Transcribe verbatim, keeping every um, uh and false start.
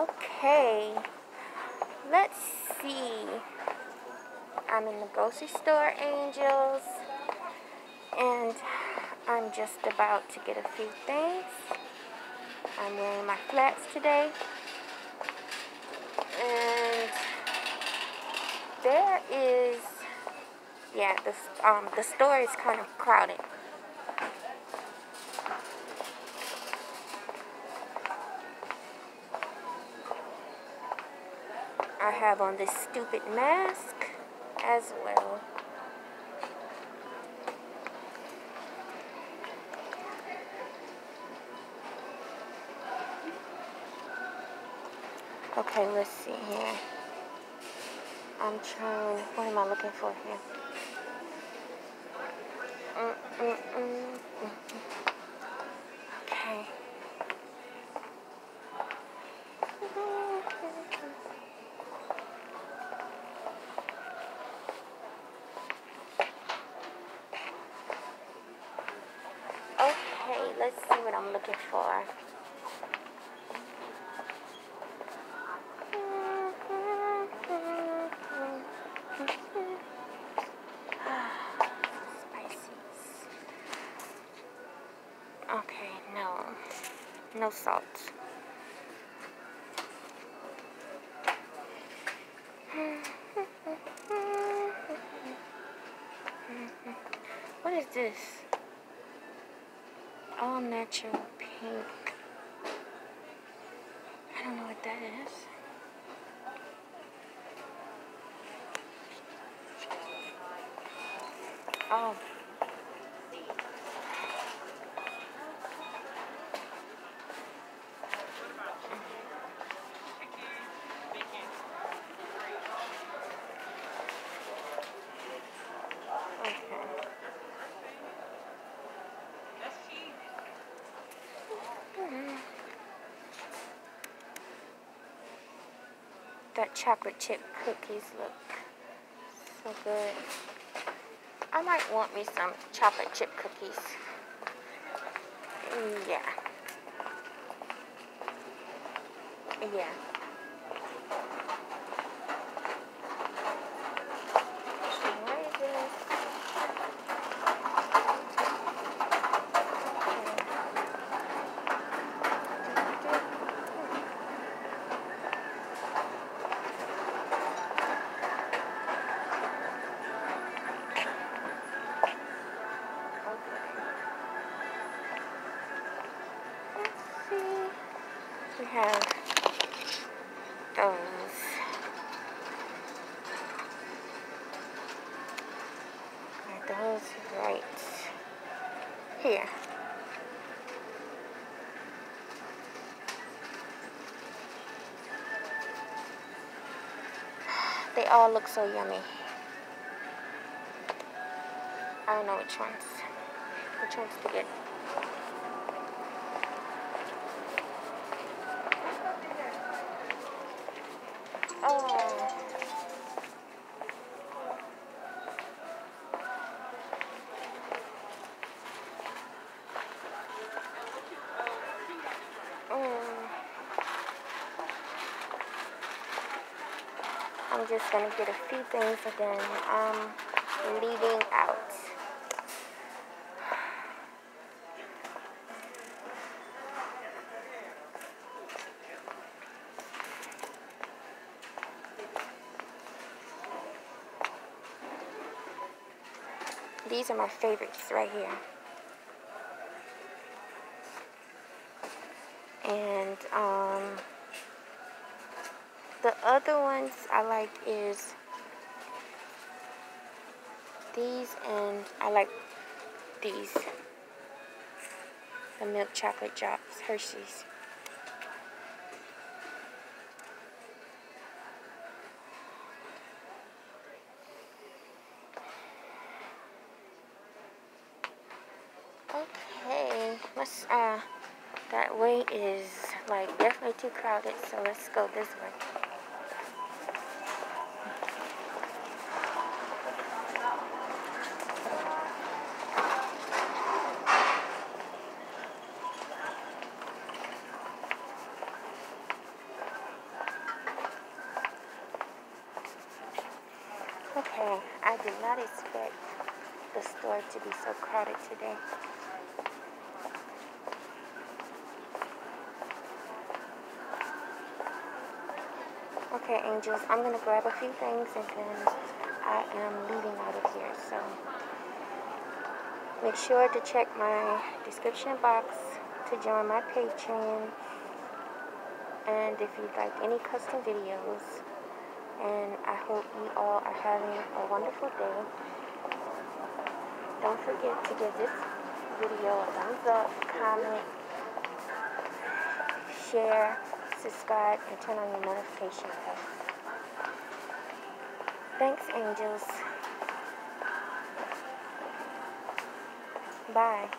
Okay, let's see. I'm in the grocery store, angels, and I'm just about to get a few things. I'm wearing my flats today, and there is, yeah, this um the store is kind of crowded. I have on this stupid mask as well. Okay, let's see here. I'm trying, what am I looking for here? Mm, mm, mm, mm. Okay. Okay, let's see what I'm looking for. Okay, no, no salt. What is this? All natural pink. I don't know what that is. Oh. That chocolate chip cookies look so good. I might want me some chocolate chip cookies. Yeah. Yeah. We have those. Are those right here? They all look so yummy. I don't know which ones. Which ones to get? Oh. Mm. I'm just gonna get a few things again. I'm leaving out. These are my favorites right here. And um, the other ones I like is these, and I like these. The milk chocolate drops, Hershey's. Okay, let's, uh, that way is, like, definitely too crowded, so let's go this way. I did not expect the store to be so crowded today. Okay, angels, I'm going to grab a few things and then I am leaving out of here. So make sure to check my description box to join my Patreon. And if you'd like any custom videos, and I hope you all are having a wonderful day. Don't forget to give this video a thumbs up, comment, share, subscribe, and turn on your notification bell. Thanks, angels. Bye.